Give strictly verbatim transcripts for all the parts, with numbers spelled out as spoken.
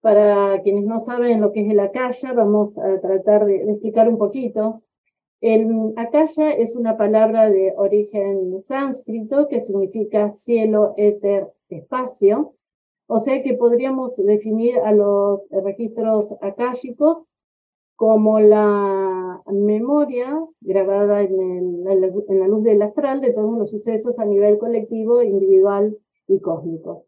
Para quienes no saben lo que es el Akasha, vamos a tratar de, de explicar un poquito. El Akasha es una palabra de origen sánscrito que significa cielo, éter, espacio. O sea que podríamos definir a los registros akáshicos como la memoria grabada en, el, en la luz del astral de todos los sucesos a nivel colectivo, individual y cósmico.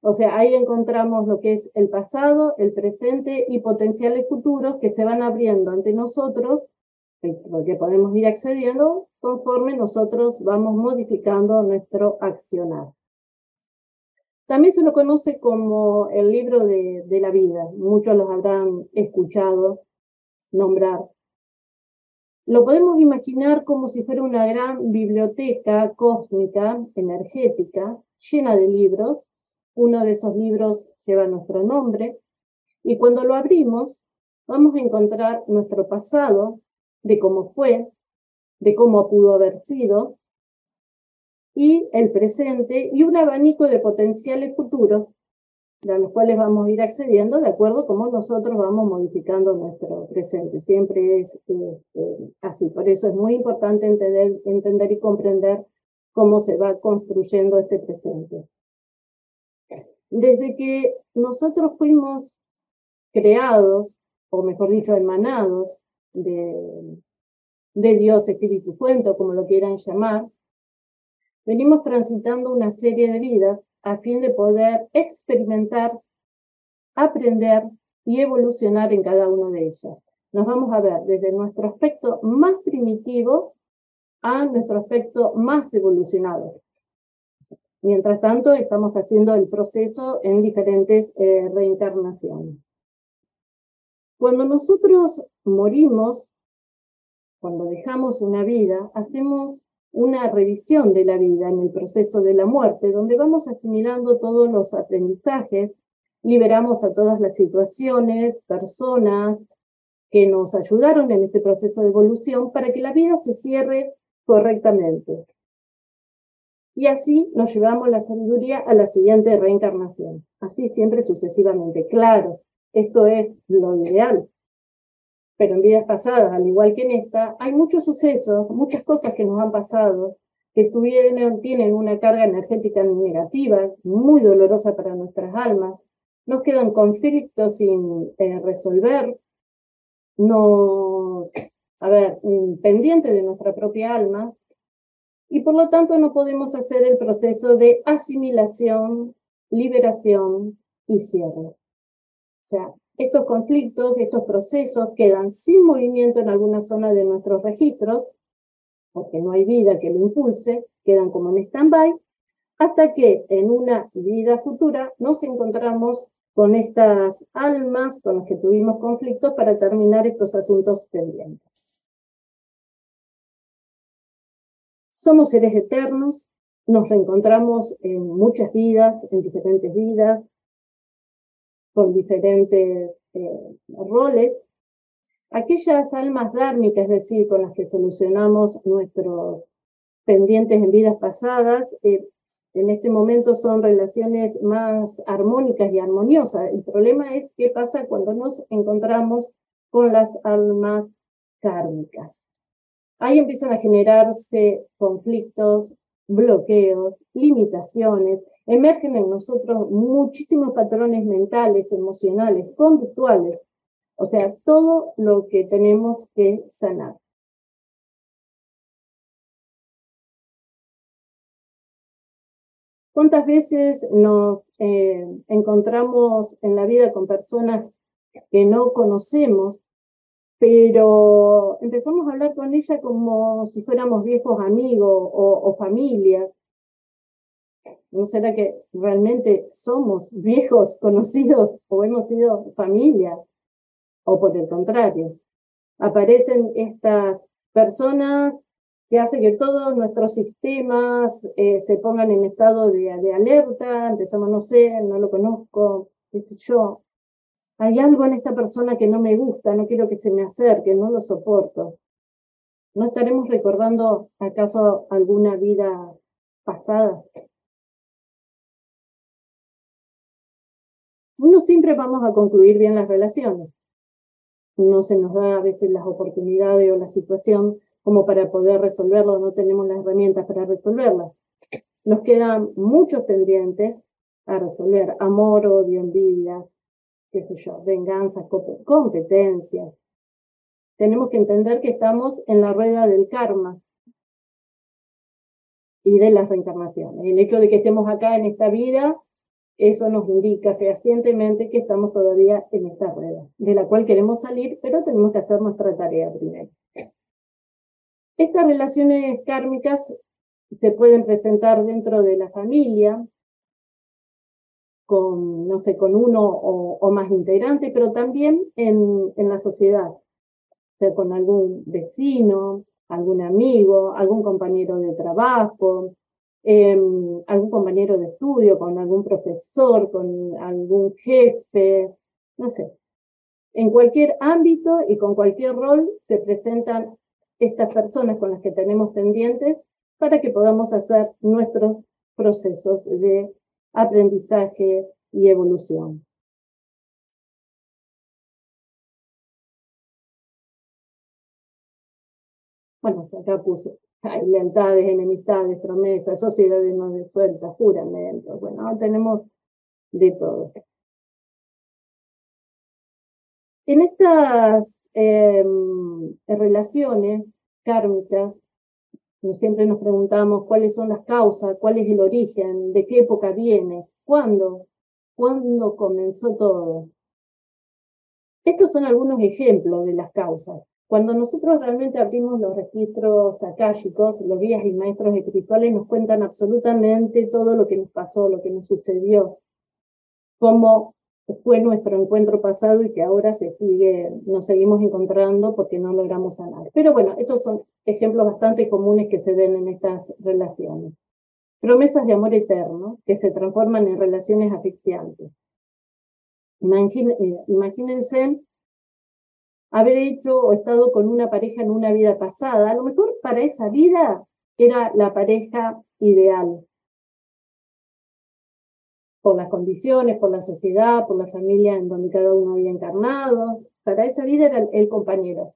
O sea, ahí encontramos lo que es el pasado, el presente y potenciales futuros que se van abriendo ante nosotros, porque podemos ir accediendo conforme nosotros vamos modificando nuestro accionar. También se lo conoce como el libro de, de la vida. Muchos los habrán escuchado nombrar. Lo podemos imaginar como si fuera una gran biblioteca cósmica, energética, llena de libros. Uno de esos libros lleva nuestro nombre. Y cuando lo abrimos, vamos a encontrar nuestro pasado, de cómo fue, de cómo pudo haber sido, y el presente, y un abanico de potenciales futuros, a los cuales vamos a ir accediendo de acuerdo a cómo nosotros vamos modificando nuestro presente. Siempre es eh, eh, así, por eso es muy importante entender, entender y comprender cómo se va construyendo este presente. Desde que nosotros fuimos creados, o mejor dicho, emanados de, de Dios, Espíritu Santo, como lo quieran llamar, venimos transitando una serie de vidas a fin de poder experimentar, aprender y evolucionar en cada una de ellas. Nos vamos a ver desde nuestro aspecto más primitivo a nuestro aspecto más evolucionado. Mientras tanto, estamos haciendo el proceso en diferentes eh, reencarnaciones. Cuando nosotros morimos, cuando dejamos una vida, hacemos una revisión de la vida en el proceso de la muerte, donde vamos asimilando todos los aprendizajes, liberamos a todas las situaciones, personas que nos ayudaron en este proceso de evolución para que la vida se cierre correctamente. Y así nos llevamos la sabiduría a la siguiente reencarnación. Así siempre sucesivamente. Claro, esto es lo ideal. Pero en vidas pasadas, al igual que en esta, hay muchos sucesos, muchas cosas que nos han pasado, que tuvieron, tienen una carga energética negativa, muy dolorosa para nuestras almas, nos quedan conflictos sin eh, resolver, nos, a ver, pendientes de nuestra propia alma, y por lo tanto no podemos hacer el proceso de asimilación, liberación y cierre. O sea, estos conflictos, estos procesos quedan sin movimiento en alguna zona de nuestros registros, porque no hay vida que lo impulse, quedan como en stand-by, hasta que en una vida futura nos encontramos con estas almas con las que tuvimos conflictos para terminar estos asuntos pendientes. Somos seres eternos, nos reencontramos en muchas vidas, en diferentes vidas, con diferentes eh, roles. Aquellas almas dármicas, es decir, con las que solucionamos nuestros pendientes en vidas pasadas, eh, en este momento son relaciones más armónicas y armoniosas. El problema es qué pasa cuando nos encontramos con las almas kármicas. Ahí empiezan a generarse conflictos, bloqueos, limitaciones, emergen en nosotros muchísimos patrones mentales, emocionales, conductuales, o sea, todo lo que tenemos que sanar. ¿Cuántas veces nos eh, encontramos en la vida con personas que no conocemos, pero empezamos a hablar con ella como si fuéramos viejos amigos o, o familia? ¿No será que realmente somos viejos conocidos o hemos sido familia? O por el contrario, aparecen estas personas que hacen que todos nuestros sistemas eh, se pongan en estado de, de alerta, empezamos, no sé, no lo conozco, qué sé yo, Hay algo en esta persona que no me gusta, no quiero que se me acerque, no lo soporto. ¿No estaremos recordando acaso alguna vida pasada? No siempre vamos a concluir bien las relaciones. No se nos da a veces las oportunidades o la situación como para poder resolverlo, no tenemos las herramientas para resolverlas. Nos quedan muchos pendientes a resolver: amor, odio, envidias, qué sé yo, venganzas, competencias. Tenemos que entender que estamos en la rueda del karma y de las reencarnaciones. El hecho de que estemos acá en esta vida, eso nos indica fehacientemente que estamos todavía en esta rueda, de la cual queremos salir, pero tenemos que hacer nuestra tarea primero. Estas relaciones kármicas se pueden presentar dentro de la familia, con, no sé, con uno o, o más integrantes, pero también en, en la sociedad. O sea, con algún vecino, algún amigo, algún compañero de trabajo, eh, algún compañero de estudio, con algún profesor, con algún jefe, no sé. En cualquier ámbito y con cualquier rol se presentan estas personas con las que tenemos pendientes para que podamos hacer nuestros procesos de aprendizaje y evolución. Bueno, acá puse, hay lealtades, enemistades, promesas, sociedades no resueltas, juramentos, bueno, ahora tenemos de todo. En estas eh, relaciones kármicas, siempre nos preguntamos cuáles son las causas, cuál es el origen, de qué época viene, cuándo, cuándo comenzó todo. Estos son algunos ejemplos de las causas. Cuando nosotros realmente abrimos los registros akáshicos, los guías y maestros espirituales nos cuentan absolutamente todo lo que nos pasó, lo que nos sucedió, cómo fue nuestro encuentro pasado y que ahora se sigue, nos seguimos encontrando porque no logramos sanar. Pero bueno, estos son ejemplos bastante comunes que se ven en estas relaciones. Promesas de amor eterno que se transforman en relaciones asfixiantes. Imagínense haber hecho o estado con una pareja en una vida pasada. A lo mejor para esa vida era la pareja ideal, por las condiciones, por la sociedad, por la familia en donde cada uno había encarnado. Para esa vida era el, el compañero,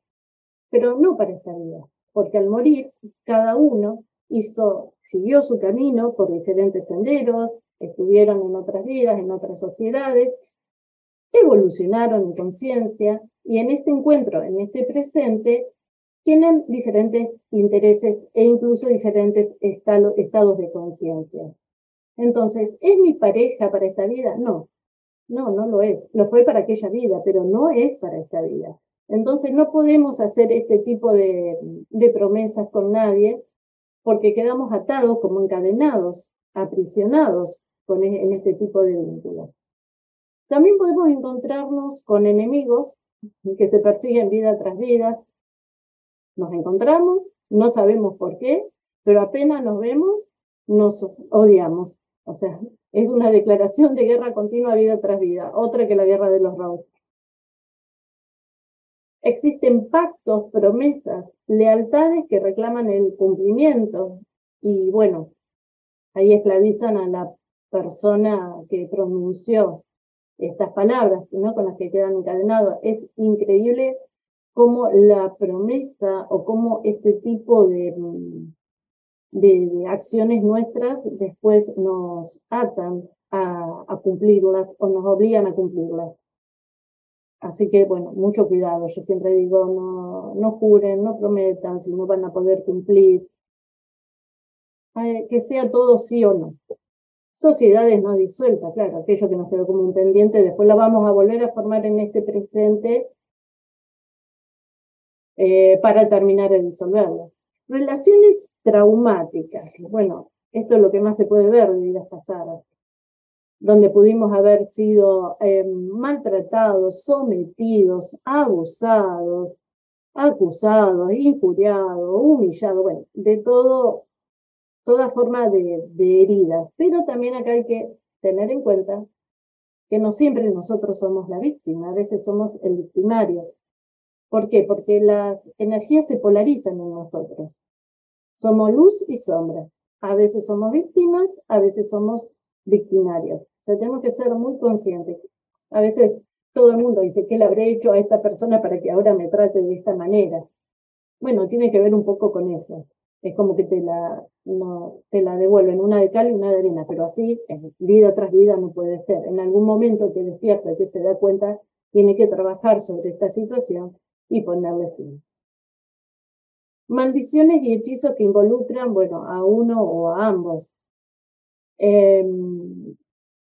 pero no para esta vida, porque al morir cada uno hizo, siguió su camino por diferentes senderos, estuvieron en otras vidas, en otras sociedades, evolucionaron en conciencia y en este encuentro, en este presente, tienen diferentes intereses e incluso diferentes estalo, estados de conciencia. Entonces, ¿es mi pareja para esta vida? No, no, no lo es. Lo fue para aquella vida, pero no es para esta vida. Entonces, no podemos hacer este tipo de, de promesas con nadie porque quedamos atados, como encadenados, aprisionados con, en este tipo de vínculos. También podemos encontrarnos con enemigos que se persiguen vida tras vida. Nos encontramos, no sabemos por qué, pero apenas nos vemos, nos odiamos. O sea, es una declaración de guerra continua, vida tras vida, otra que la guerra de los Raúl. Existen pactos, promesas, lealtades que reclaman el cumplimiento y bueno, ahí esclavizan a la persona que pronunció estas palabras, ¿no?, con las que quedan encadenados. Es increíble cómo la promesa o cómo este tipo de... De, de acciones nuestras después nos atan a, a cumplirlas o nos obligan a cumplirlas. Así que, bueno, mucho cuidado. Yo siempre digo, no, no juren, no prometan, si no van a poder cumplir. Eh, que sea todo sí o no. Sociedades no disueltas, claro, aquello que nos quedó como un pendiente, después la vamos a volver a formar en este presente eh, para terminar de disolverlo. Relaciones traumáticas, bueno, esto es lo que más se puede ver de vidas pasadas, donde pudimos haber sido eh, maltratados, sometidos, abusados, acusados, injuriados, humillados, bueno, de todo, toda forma de, de heridas. Pero también acá hay que tener en cuenta que no siempre nosotros somos la víctima, a veces somos el victimario. ¿Por qué? Porque las energías se polarizan en nosotros. Somos luz y sombras. A veces somos víctimas, a veces somos victimarios. O sea, tenemos que ser muy conscientes. A veces todo el mundo dice, ¿qué le habré hecho a esta persona para que ahora me trate de esta manera? Bueno, tiene que ver un poco con eso. Es como que te la, no, te la devuelven, una de cal y una de arena, pero así, vida tras vida, no puede ser. En algún momento que despierta, que se da cuenta, tiene que trabajar sobre esta situación y ponerle fin. Maldiciones y hechizos que involucran, bueno, a uno o a ambos. Eh,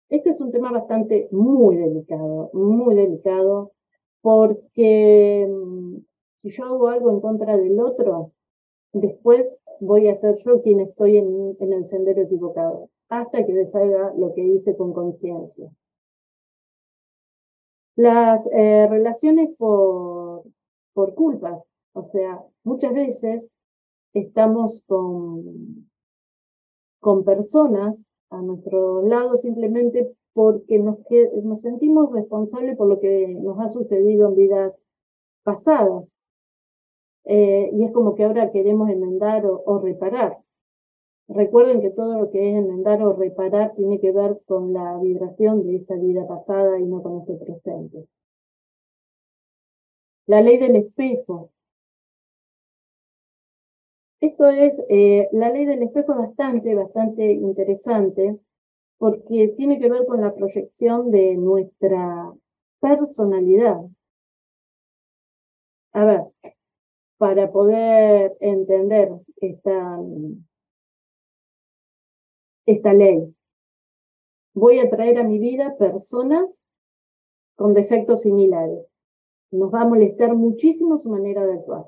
este es un tema bastante muy delicado, muy delicado, porque si yo hago algo en contra del otro, después voy a ser yo quien estoy en, en el sendero equivocado, hasta que deshaga lo que hice con conciencia. Las eh, relaciones por, por culpas, o sea, muchas veces estamos con, con personas a nuestro lado simplemente porque nos, nos sentimos responsables por lo que nos ha sucedido en vidas pasadas. Eh, y es como que ahora queremos enmendar o, o reparar. Recuerden que todo lo que es enmendar o reparar tiene que ver con la vibración de esa vida pasada y no con este presente. La ley del espejo. Esto es, eh, la ley del espejo es bastante, bastante interesante porque tiene que ver con la proyección de nuestra personalidad. A ver, para poder entender esta, esta ley, voy a traer a mi vida personas con defectos similares. Nos va a molestar muchísimo su manera de actuar.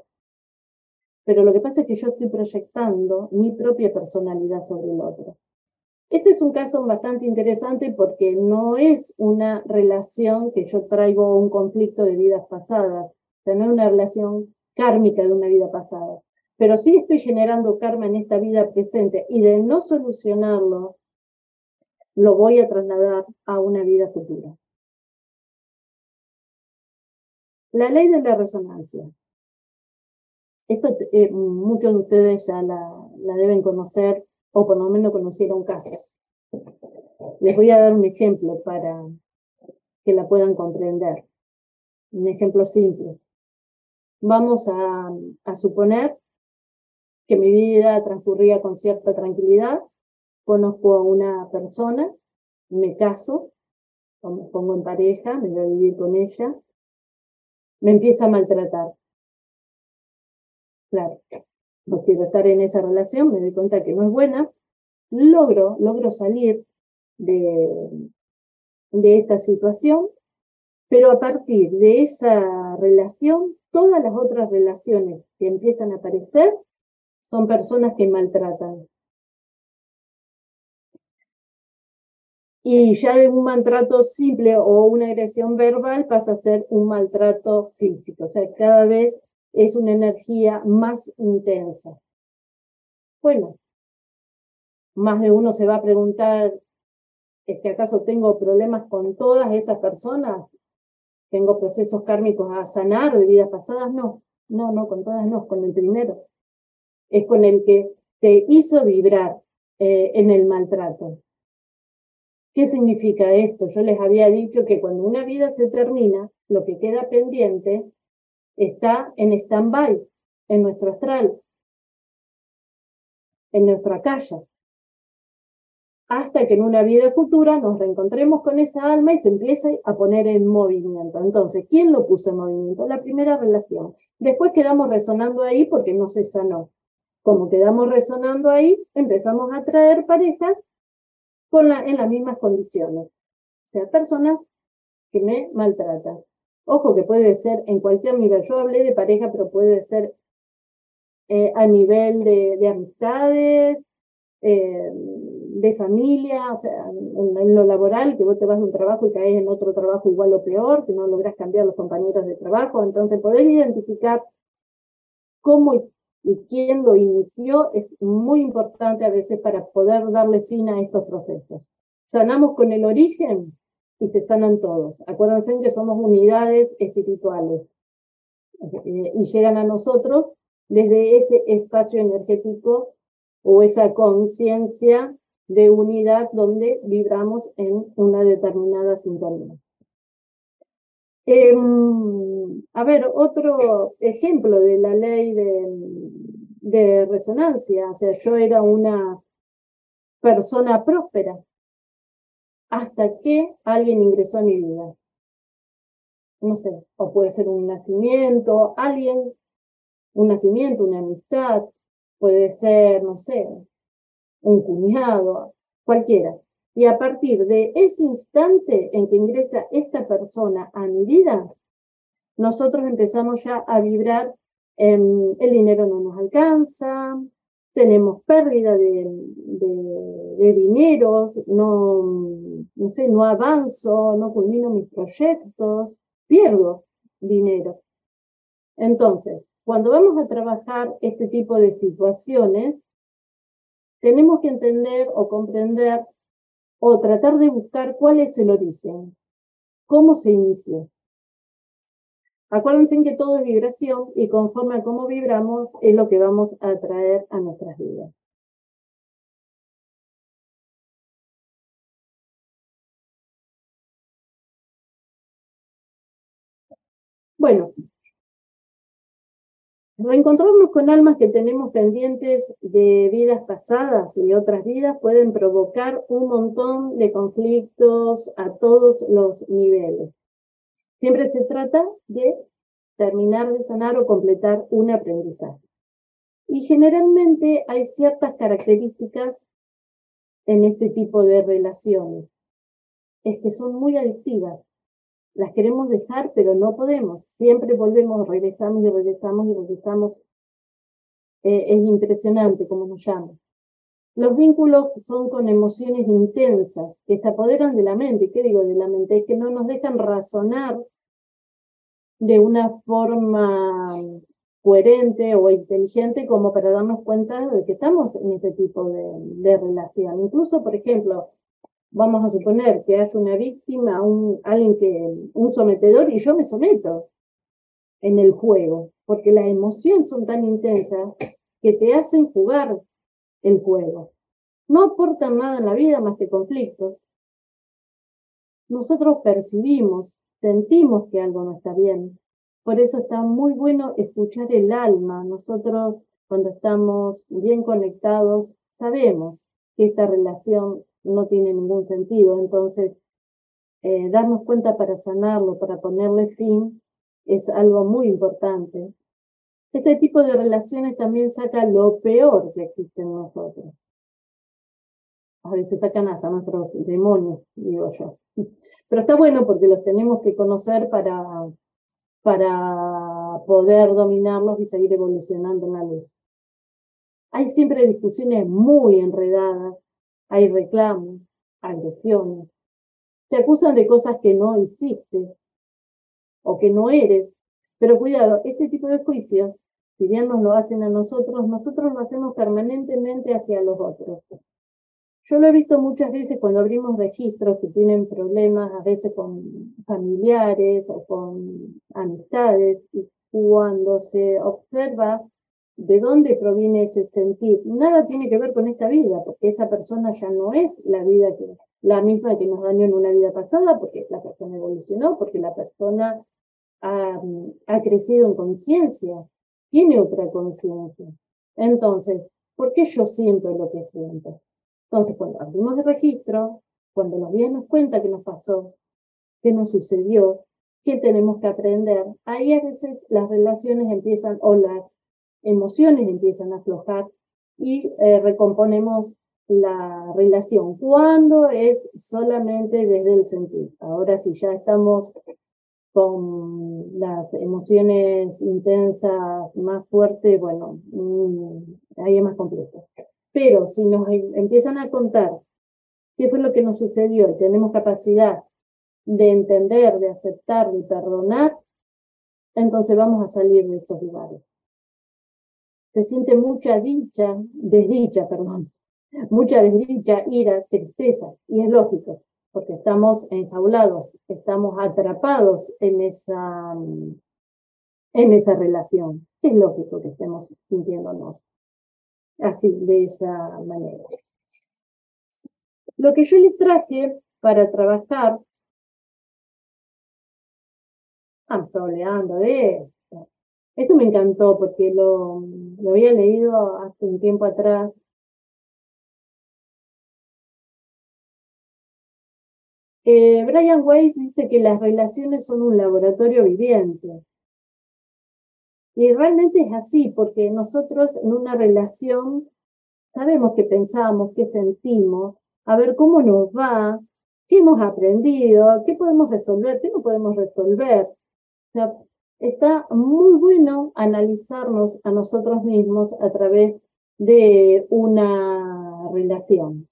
Pero lo que pasa es que yo estoy proyectando mi propia personalidad sobre el otro. Este es un caso bastante interesante porque no es una relación que yo traigo un conflicto de vidas pasadas, sino una relación kármica de una vida pasada, pero sí estoy generando karma en esta vida presente y de no solucionarlo, lo voy a trasladar a una vida futura. La ley de la resonancia. Esto eh, muchos de ustedes ya la, la deben conocer o por lo menos conocieron casos. Les voy a dar un ejemplo para que la puedan comprender. Un ejemplo simple. Vamos a, a suponer que mi vida transcurría con cierta tranquilidad, conozco a una persona, me caso, o me pongo en pareja, me voy a vivir con ella, me empieza a maltratar. Claro, no quiero estar en esa relación, me doy cuenta que no es buena, logro, logro salir de, de esta situación, pero a partir de esa relación, todas las otras relaciones que empiezan a aparecer son personas que maltratan. Y ya de un maltrato simple o una agresión verbal pasa a ser un maltrato físico. O sea, cada vez es una energía más intensa. Bueno, más de uno se va a preguntar, ¿es que acaso tengo problemas con todas estas personas? ¿Tengo procesos kármicos a sanar de vidas pasadas? No, no, no, con todas no, con el primero. Es con el que te hizo vibrar eh, en el maltrato. ¿Qué significa esto? Yo les había dicho que cuando una vida se termina, lo que queda pendiente está en stand-by, en nuestro astral, en nuestra Akasha. Hasta que en una vida futura nos reencontremos con esa alma y se empiece a poner en movimiento. Entonces, ¿quién lo puso en movimiento? La primera relación. Después quedamos resonando ahí porque no se sanó. Como quedamos resonando ahí, empezamos a traer parejas con la, en las mismas condiciones. O sea, personas que me maltratan. Ojo que puede ser en cualquier nivel. Yo hablé de pareja, pero puede ser eh, a nivel de, de amistades, eh, de familia, o sea, en, en lo laboral, que vos te vas de un trabajo y caes en otro trabajo igual o peor, que no lográs cambiar los compañeros de trabajo. Entonces, poder identificar cómo y, y quién lo inició es muy importante a veces para poder darle fin a estos procesos. Sanamos con el origen y se sanan todos. Acuérdense que somos unidades espirituales eh, y llegan a nosotros desde ese espacio energético o esa conciencia de unidad donde vibramos en una determinada sintonía. Eh, a ver, otro ejemplo de la ley de, de resonancia. O sea, yo era una persona próspera hasta que alguien ingresó a mi vida. No sé, o puede ser un nacimiento, alguien, un nacimiento, una amistad, puede ser, no sé, un cuñado, cualquiera. Y a partir de ese instante en que ingresa esta persona a mi vida, nosotros empezamos ya a vibrar, eh, el dinero no nos alcanza, tenemos pérdida de, de, de dinero, no, no sé, no avanzo, no culmino mis proyectos, pierdo dinero. Entonces, cuando vamos a trabajar este tipo de situaciones, tenemos que entender o comprender o tratar de buscar cuál es el origen, cómo se inició. Acuérdense que todo es vibración y conforme a cómo vibramos es lo que vamos a atraer a nuestras vidas. Bueno, reencontrarnos con almas que tenemos pendientes de vidas pasadas y otras vidas pueden provocar un montón de conflictos a todos los niveles. Siempre se trata de terminar de sanar o completar un aprendizaje. Y generalmente hay ciertas características en este tipo de relaciones. Es que son muy adictivas. Las queremos dejar, pero no podemos. Siempre volvemos, regresamos y regresamos y regresamos. Eh, es impresionante cómo nos llaman. Los vínculos son con emociones intensas, que se apoderan de la mente. ¿Qué digo de la mente? Es que no nos dejan razonar de una forma coherente o inteligente como para darnos cuenta de que estamos en este tipo de, de relación. Incluso, por ejemplo, vamos a suponer que hay una víctima, un, alguien que, un sometedor, y yo me someto en el juego, porque las emociones son tan intensas que te hacen jugar el juego. No aportan nada en la vida más que conflictos. Nosotros percibimos, sentimos que algo no está bien. Por eso está muy bueno escuchar el alma. Nosotros, cuando estamos bien conectados, sabemos que esta relación no tiene ningún sentido, entonces eh, darnos cuenta para sanarlo, para ponerle fin, es algo muy importante. Este tipo de relaciones también saca lo peor que existe en nosotros. A veces sacan hasta nuestros demonios, digo yo. Pero está bueno porque los tenemos que conocer para, para poder dominarlos y seguir evolucionando en la luz. Hay siempre discusiones muy enredadas. Hay reclamos, agresiones, te acusan de cosas que no hiciste o que no eres. Pero cuidado, este tipo de juicios, si bien nos lo hacen a nosotros, nosotros lo hacemos permanentemente hacia los otros. Yo lo he visto muchas veces cuando abrimos registros que tienen problemas a veces con familiares o con amistades, y cuando se observa de dónde proviene ese sentir, nada tiene que ver con esta vida, porque esa persona ya no es la vida que la misma que nos dañó en una vida pasada, porque la persona evolucionó, porque la persona ha, ha crecido en conciencia, tiene otra conciencia. Entonces, ¿por qué yo siento lo que siento? Entonces, cuando abrimos el registro, cuando los guías nos cuentan qué nos pasó, qué nos sucedió, qué tenemos que aprender, ahí a veces las relaciones empiezan, o las emociones empiezan a aflojar y eh, recomponemos la relación. Cuando es solamente desde el sentir. Ahora si ya estamos con las emociones intensas más fuertes, bueno, mmm, ahí es más complejo. Pero si nos empiezan a contar qué fue lo que nos sucedió y tenemos capacidad de entender, de aceptar, de perdonar, entonces vamos a salir de estos lugares. Se siente mucha dicha, desdicha, perdón, mucha desdicha, ira, tristeza, y es lógico, porque estamos enjaulados, estamos atrapados en esa, en esa relación. Es lógico que estemos sintiéndonos así, de esa manera. Lo que yo les traje para trabajar, ah, está oleando, ¿eh? Esto me encantó porque lo, lo había leído hace un tiempo atrás. Eh, Brian Weiss dice que las relaciones son un laboratorio viviente. Y realmente es así, porque nosotros en una relación sabemos qué pensamos, qué sentimos, a ver cómo nos va, qué hemos aprendido, qué podemos resolver, qué no podemos resolver. O sea, está muy bueno analizarnos a nosotros mismos a través de una relación.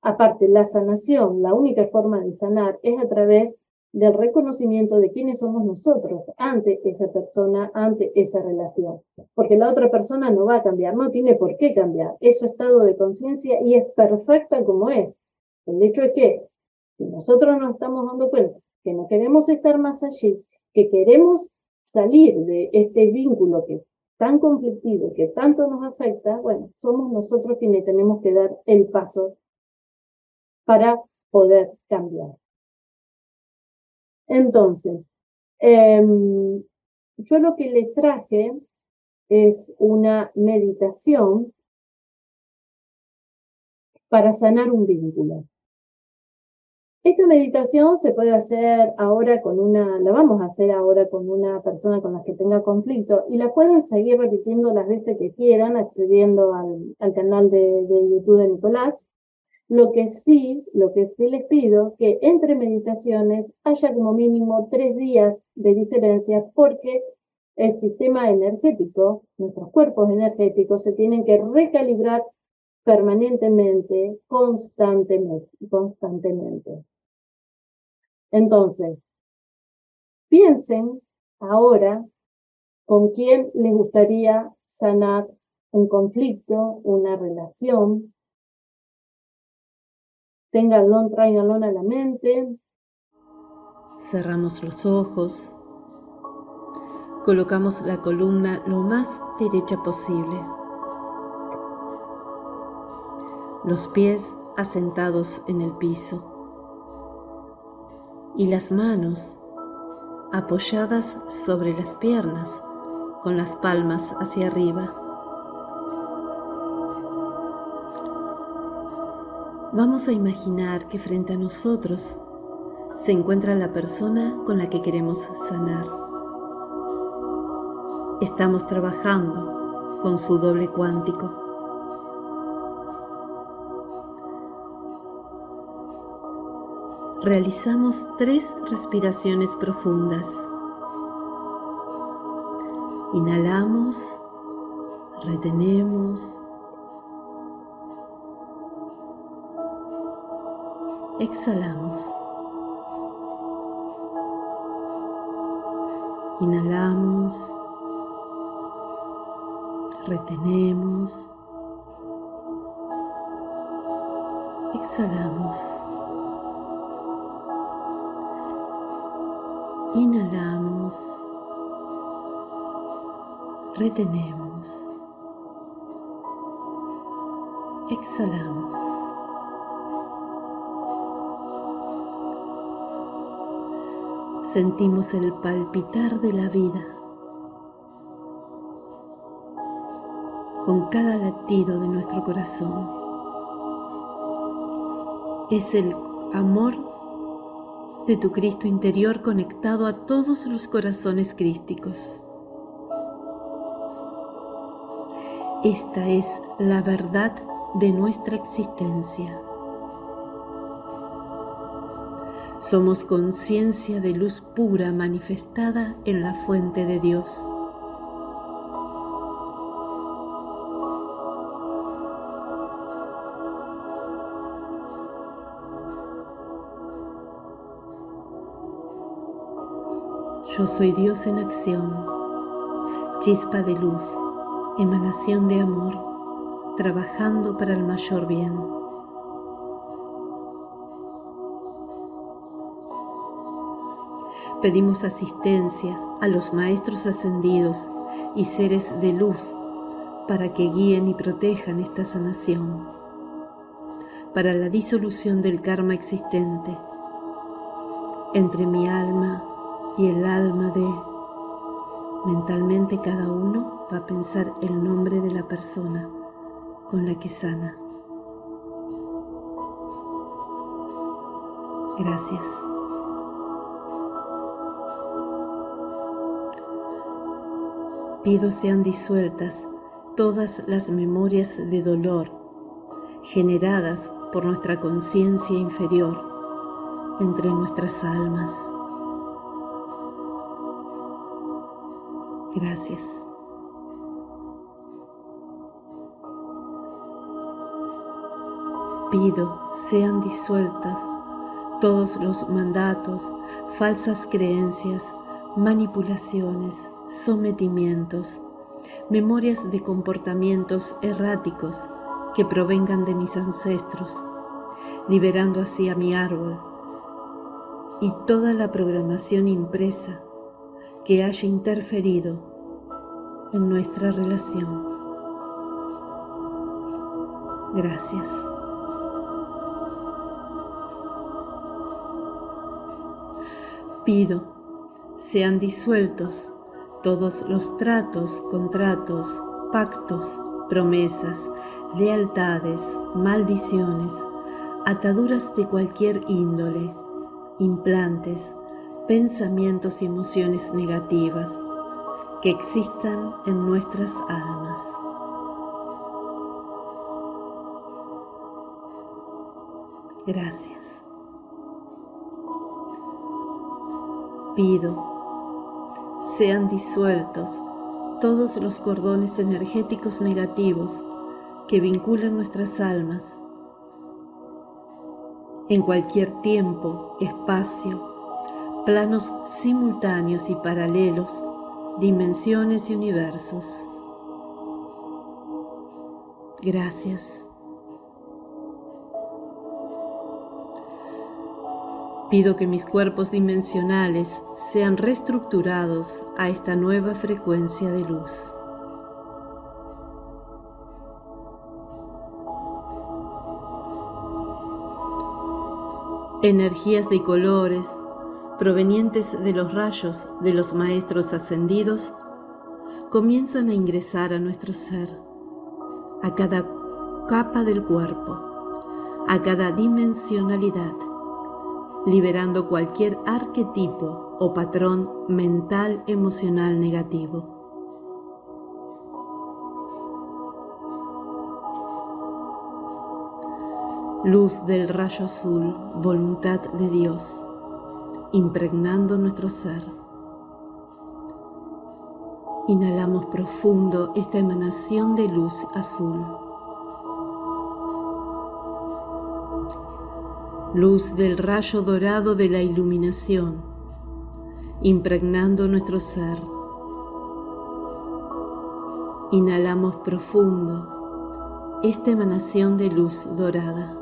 Aparte, la sanación, la única forma de sanar es a través del reconocimiento de quiénes somos nosotros ante esa persona, ante esa relación. Porque la otra persona no va a cambiar, no tiene por qué cambiar. Es su estado de conciencia y es perfecta como es. El hecho es que si nosotros nos estamos dando cuenta que no queremos estar más allí, que queremos salir de este vínculo que es tan conflictivo, que tanto nos afecta, bueno, somos nosotros quienes tenemos que dar el paso para poder cambiar. Entonces, eh, yo lo que les traje es una meditación para sanar un vínculo. Esta meditación se puede hacer ahora con una, la vamos a hacer ahora con una persona con la que tenga conflicto, y la pueden seguir repitiendo las veces que quieran, accediendo al, al canal de, de YouTube de Nicolás. Lo que sí, lo que sí les pido, que entre meditaciones haya como mínimo tres días de diferencia, porque el sistema energético, nuestros cuerpos energéticos, se tienen que recalibrar permanentemente, constantemente, constantemente. Entonces, piensen ahora con quién les gustaría sanar un conflicto, una relación. Ténganlo, tráiganlo a la mente. Cerramos los ojos. Colocamos la columna lo más derecha posible. Los pies asentados en el piso. Y las manos apoyadas sobre las piernas con las palmas hacia arriba. Vamos a imaginar que frente a nosotros se encuentra la persona con la que queremos sanar. Estamos trabajando con su doble cuántico. Realizamos tres respiraciones profundas. Inhalamos, retenemos. Exhalamos. Inhalamos. Retenemos. Exhalamos. Inhalamos. Retenemos. Exhalamos. Sentimos el palpitar de la vida. Con cada latido de nuestro corazón es el amor de tu Cristo interior conectado a todos los corazones crísticos. Esta es la verdad de nuestra existencia. Somos conciencia de luz pura manifestada en la fuente de Dios. Yo soy Dios en acción, chispa de luz, emanación de amor, trabajando para el mayor bien. Pedimos asistencia a los maestros ascendidos y seres de luz para que guíen y protejan esta sanación, para la disolución del karma existente entre mi alma y el alma de... Mentalmente cada uno va a pensar el nombre de la persona con la que sana. Gracias. Pido sean disueltas todas las memorias de dolor generadas por nuestra conciencia inferior entre nuestras almas. Gracias. Pido sean disueltas todos los mandatos, falsas creencias, manipulaciones, sometimientos, memorias de comportamientos erráticos que provengan de mis ancestros, liberando así a mi árbol y toda la programación impresa que haya interferido en nuestra relación. Gracias. Pido sean disueltos todos los tratos, contratos, pactos, promesas, lealtades, maldiciones, ataduras de cualquier índole, implantes, pensamientos y emociones negativas que existan en nuestras almas. Gracias. Pido sean disueltos todos los cordones energéticos negativos que vinculan nuestras almas en cualquier tiempo, espacio, planos simultáneos y paralelos, dimensiones y universos. Gracias. Pido que mis cuerpos dimensionales sean reestructurados a esta nueva frecuencia de luz. Energías de colores provenientes de los rayos de los maestros ascendidos, comienzan a ingresar a nuestro ser, a cada capa del cuerpo, a cada dimensionalidad, liberando cualquier arquetipo o patrón mental emocional negativo. Luz del rayo azul, voluntad de Dios, impregnando nuestro ser. Inhalamos profundo esta emanación de luz azul. Luz del rayo dorado de la iluminación, impregnando nuestro ser. Inhalamos profundo esta emanación de luz dorada.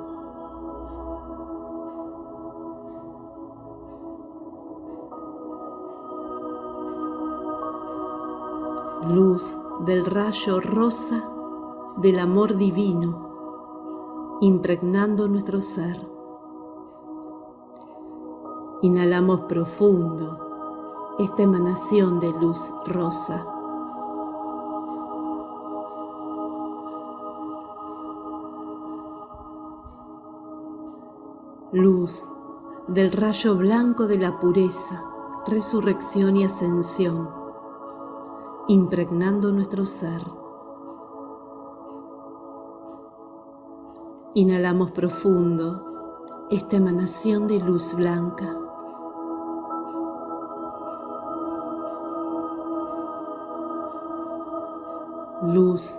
Luz del rayo rosa del amor divino, impregnando nuestro ser. Inhalamos profundo esta emanación de luz rosa. Luz del rayo blanco de la pureza, resurrección y ascensión, impregnando nuestro ser. Inhalamos profundo esta emanación de luz blanca. Luz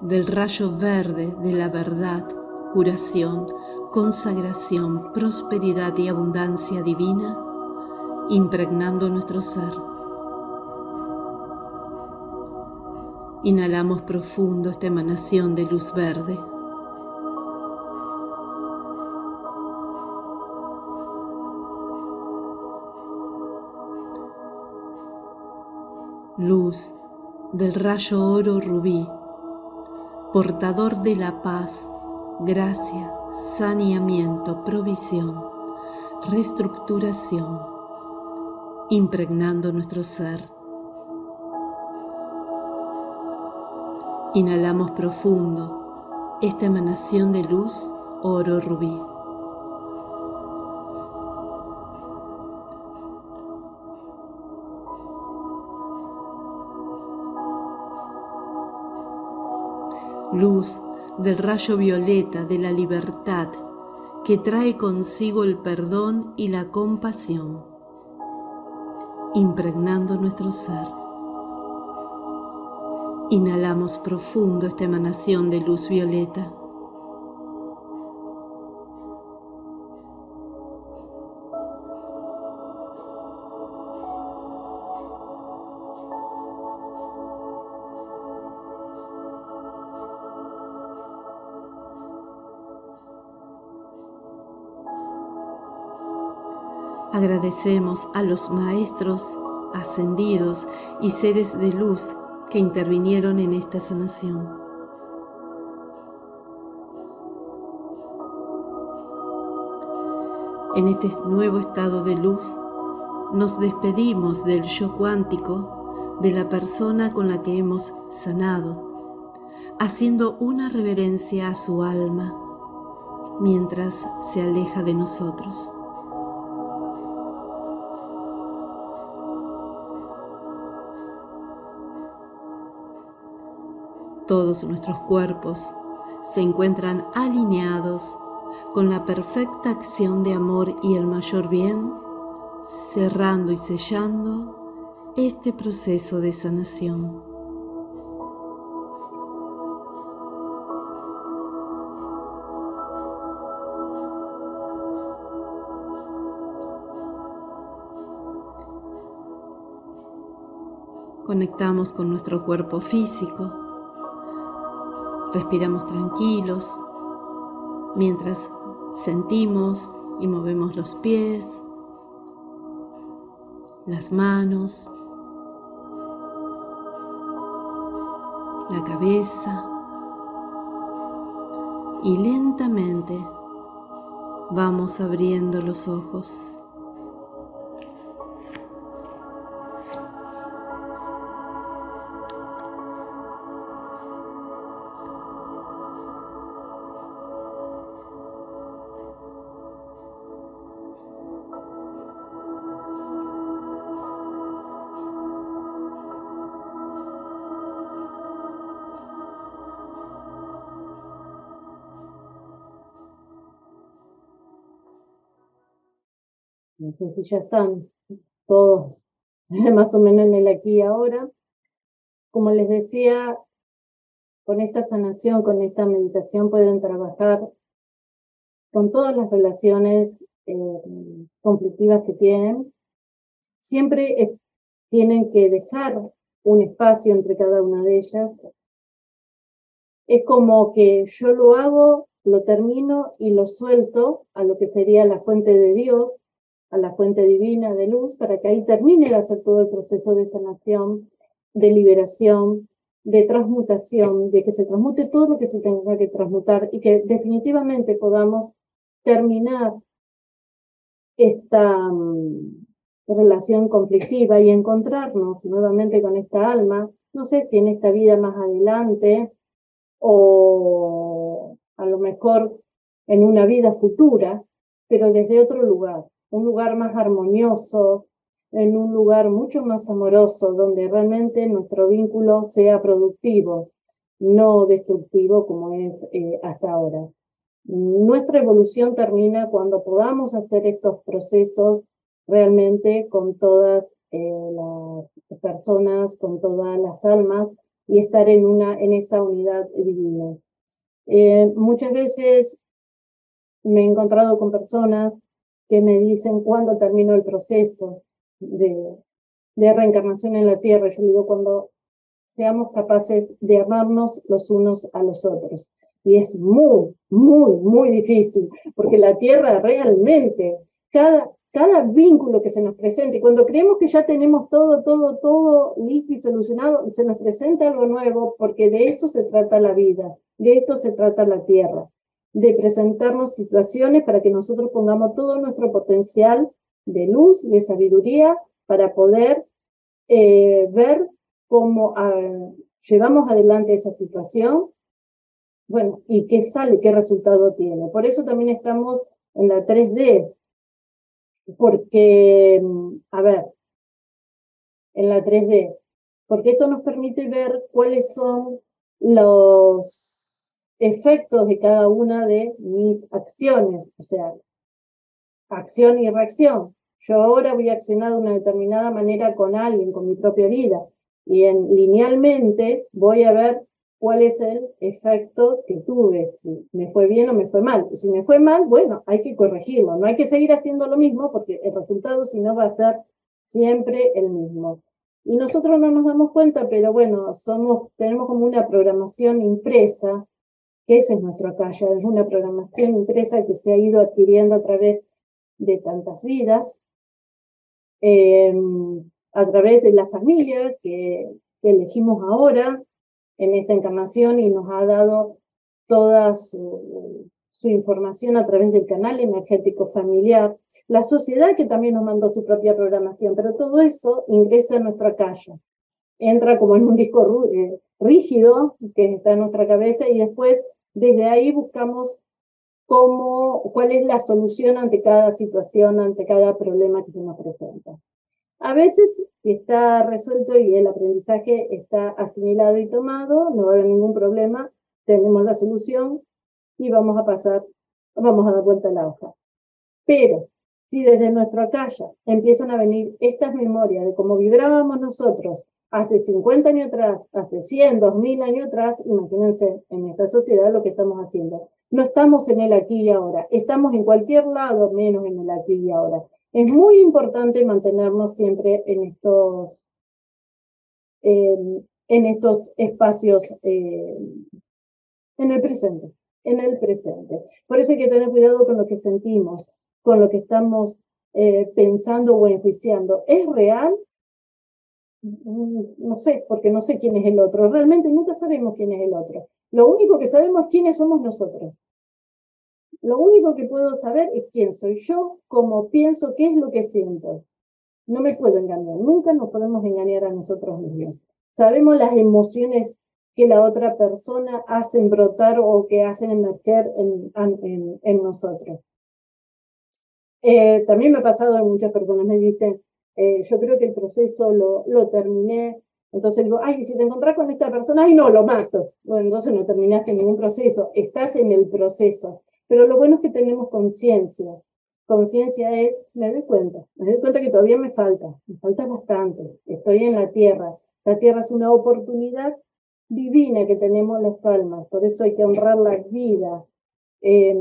del rayo verde de la verdad, curación, consagración, prosperidad y abundancia divina, impregnando nuestro ser. Inhalamos profundo esta emanación de luz verde. luz del rayo oro rubí, portador de la paz, gracia, saneamiento, provisión, reestructuración, impregnando nuestro ser. Inhalamos profundo esta emanación de luz oro rubí. Luz del rayo violeta de la libertad que trae consigo el perdón y la compasión, impregnando nuestro ser. Inhalamos profundo esta emanación de luz violeta. Agradecemos a los maestros ascendidos y seres de luz que intervinieron en esta sanación. En este nuevo estado de luz nos despedimos del yo cuántico de la persona con la que hemos sanado, haciendo una reverencia a su alma mientras se aleja de nosotros. Todos nuestros cuerpos se encuentran alineados con la perfecta acción de amor y el mayor bien, cerrando y sellando este proceso de sanación. Conectamos con nuestro cuerpo físico. Respiramos tranquilos mientras sentimos y movemos los pies, las manos, la cabeza y lentamente vamos abriendo los ojos. No sé si ya están todos más o menos en el aquí y ahora. Como les decía, con esta sanación, con esta meditación pueden trabajar con todas las relaciones eh, conflictivas que tienen. Siempre es, tienen que dejar un espacio entre cada una de ellas. Es como que yo lo hago, lo termino y lo suelto a lo que sería la fuente de Dios, a la fuente divina de luz, para que ahí termine de hacer todo el proceso de sanación, de liberación, de transmutación, de que se transmute todo lo que se tenga que transmutar y que definitivamente podamos terminar esta um, relación conflictiva y encontrarnos nuevamente con esta alma, no sé si en esta vida más adelante o a lo mejor en una vida futura, pero desde otro lugar. Un lugar más armonioso, en un lugar mucho más amoroso, donde realmente nuestro vínculo sea productivo, no destructivo como es eh, hasta ahora. Nuestra evolución termina cuando podamos hacer estos procesos realmente con todas eh, las personas, con todas las almas, y estar en, una, en esa unidad divina. Eh, muchas veces me he encontrado con personas que me dicen cuándo terminó el proceso de, de reencarnación en la Tierra. Yo digo, cuando seamos capaces de amarnos los unos a los otros. Y es muy, muy, muy difícil, porque la Tierra realmente, cada cada vínculo que se nos presente. Cuando creemos que ya tenemos todo, todo, todo listo y solucionado, se nos presenta algo nuevo, porque de eso se trata la vida, de esto se trata la Tierra, de presentarnos situaciones para que nosotros pongamos todo nuestro potencial de luz, de sabiduría, para poder eh, ver cómo ah, llevamos adelante esa situación, bueno, y qué sale, qué resultado tiene. Por eso también estamos en la tres D, porque, a ver, en la tres D, porque esto nos permite ver cuáles son los efectos de cada una de mis acciones, o sea, acción y reacción. Yo ahora voy a accionar de una determinada manera con alguien, con mi propia vida, y en, linealmente voy a ver cuál es el efecto que tuve, si me fue bien o me fue mal. Si me fue mal, bueno, hay que corregirlo, no hay que seguir haciendo lo mismo, porque el resultado si no va a ser siempre el mismo. Y nosotros no nos damos cuenta, pero bueno, somos, tenemos como una programación impresa, que ese es nuestro Akasha, es una programación impresa que se ha ido adquiriendo a través de tantas vidas, eh, a través de la familia que, que elegimos ahora, en esta encarnación, y nos ha dado toda su, su información a través del canal energético familiar, la sociedad que también nos mandó su propia programación, pero todo eso ingresa a nuestra Akasha, entra como en un disco rígido que está en nuestra cabeza, y después desde ahí buscamos cómo, cuál es la solución ante cada situación, ante cada problema que se nos presenta. A veces, si está resuelto y el aprendizaje está asimilado y tomado, no va a haber ningún problema, tenemos la solución y vamos a pasar, vamos a dar vuelta a la hoja. Pero, si desde nuestro Akasha empiezan a venir estas memorias de cómo vibrábamos nosotros hace cincuenta años atrás, hace cien, dos mil años atrás, imagínense en esta sociedad lo que estamos haciendo. No estamos en el aquí y ahora, estamos en cualquier lado menos en el aquí y ahora. Es muy importante mantenernos siempre en estos, eh, en estos espacios, eh, en el presente, en el presente. Por eso hay que tener cuidado con lo que sentimos, con lo que estamos eh, pensando o enjuiciando. ¿Es real? No sé, porque no sé quién es el otro. Realmente nunca sabemos quién es el otro. Lo único que sabemos es quiénes somos nosotros. Lo único que puedo saber es quién soy yo, cómo pienso, qué es lo que siento. No me puedo engañar, nunca nos podemos engañar a nosotros mismos. Sabemos las emociones que la otra persona hacen brotar o que hacen emerger en, en, en nosotros. Eh, también me ha pasado que muchas personas me dicen, eh, yo creo que el proceso lo, lo terminé. Entonces digo, ay, si te encontrás con esta persona, ay, no, lo mato. Bueno, entonces no terminaste ningún proceso, estás en el proceso. Pero lo bueno es que tenemos conciencia. Conciencia es, me doy cuenta, me doy cuenta que todavía me falta, me falta bastante. Estoy en la Tierra. La Tierra es una oportunidad divina que tenemos las almas, por eso hay que honrar la vida. Eh,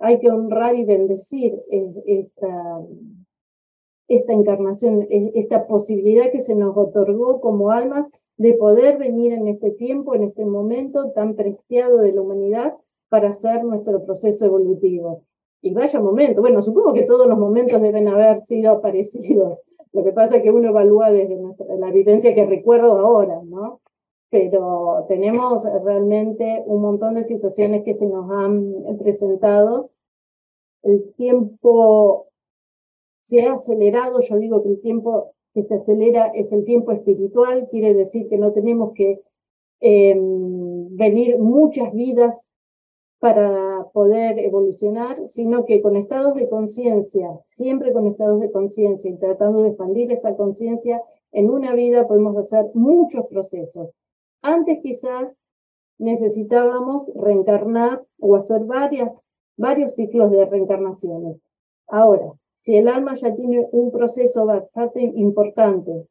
hay que honrar y bendecir esta, esta encarnación, esta posibilidad que se nos otorgó como almas de poder venir en este tiempo, en este momento tan preciado de la humanidad, para hacer nuestro proceso evolutivo. Y vaya momento, bueno, supongo que todos los momentos deben haber sido parecidos, lo que pasa es que uno evalúa desde nuestra, la vivencia que recuerdo ahora, ¿no? Pero tenemos realmente un montón de situaciones que se nos han presentado, el tiempo se ha acelerado, yo digo que el tiempo que se acelera es el tiempo espiritual, quiere decir que no tenemos que eh, venir muchas vidas para poder evolucionar, sino que con estados de conciencia, siempre con estados de conciencia y tratando de expandir esta conciencia, en una vida podemos hacer muchos procesos. Antes quizás necesitábamos reencarnar o hacer varias, varios ciclos de reencarnaciones. Ahora, si el alma ya tiene un proceso bastante importante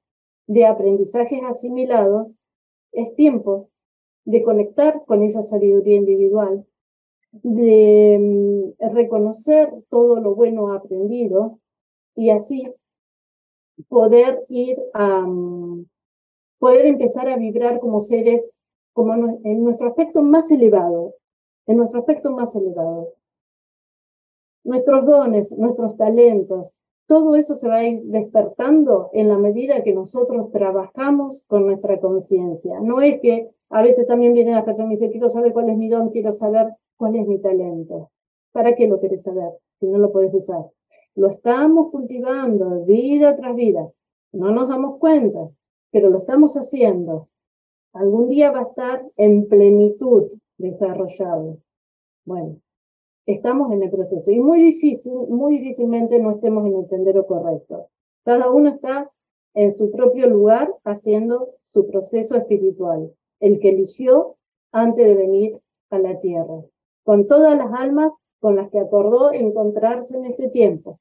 de aprendizajes asimilados, es tiempo de conectar con esa sabiduría individual, de reconocer todo lo bueno aprendido y así poder ir a poder empezar a vibrar como seres, como en nuestro aspecto más elevado, en nuestro aspecto más elevado. Nuestros dones, nuestros talentos, Todo eso se va a ir despertando en la medida que nosotros trabajamos con nuestra conciencia. No es que a veces también vienen las personas y dicen, quiero saber cuál es mi don, quiero saber cuál es mi talento. ¿Para qué lo querés saber si no lo podés usar? Lo estamos cultivando vida tras vida. No nos damos cuenta, pero lo estamos haciendo. Algún día va a estar en plenitud desarrollado. Bueno, estamos en el proceso. Y muy difícil, muy difícilmente no estemos en el sendero correcto. Cada uno está en su propio lugar haciendo su proceso espiritual. El que eligió antes de venir a la tierra. Con todas las almas con las que acordó encontrarse en este tiempo.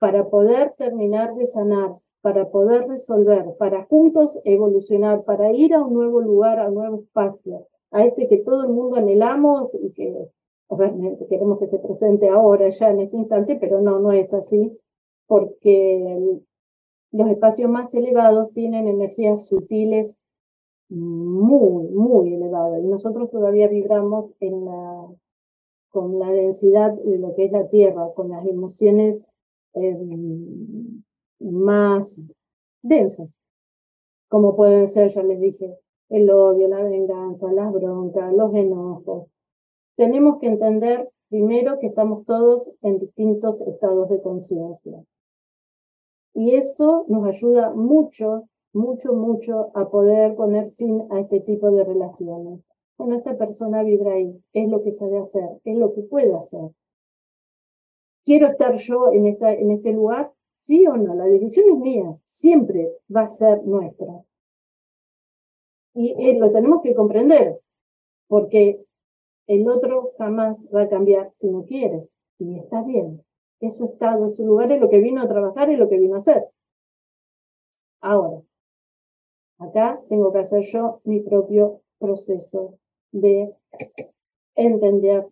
Para poder terminar de sanar. Para poder resolver, para juntos evolucionar, para ir a un nuevo lugar, a un nuevo espacio, a este que todo el mundo anhelamos y que realmente queremos que se presente ahora, ya en este instante, pero no, no es así, porque los espacios más elevados tienen energías sutiles muy, muy elevadas, y nosotros todavía vibramos en la, con la densidad de lo que es la Tierra, con las emociones eh, más densas, como pueden ser, ya les dije, el odio, la venganza, las broncas, los enojos. Tenemos que entender primero que estamos todos en distintos estados de conciencia. Y esto nos ayuda mucho, mucho, mucho a poder poner fin a este tipo de relaciones. Bueno, esta persona vibra ahí, es lo que sabe hacer, es lo que puede hacer. ¿Quiero estar yo en, esta, en este lugar? Sí o no, la decisión es mía, siempre va a ser nuestra. Y eh, lo tenemos que comprender, porque el otro jamás va a cambiar si no quiere. Y está bien, es su estado, es su lugar, es lo que vino a trabajar, es lo que vino a hacer. Ahora, acá tengo que hacer yo mi propio proceso de entender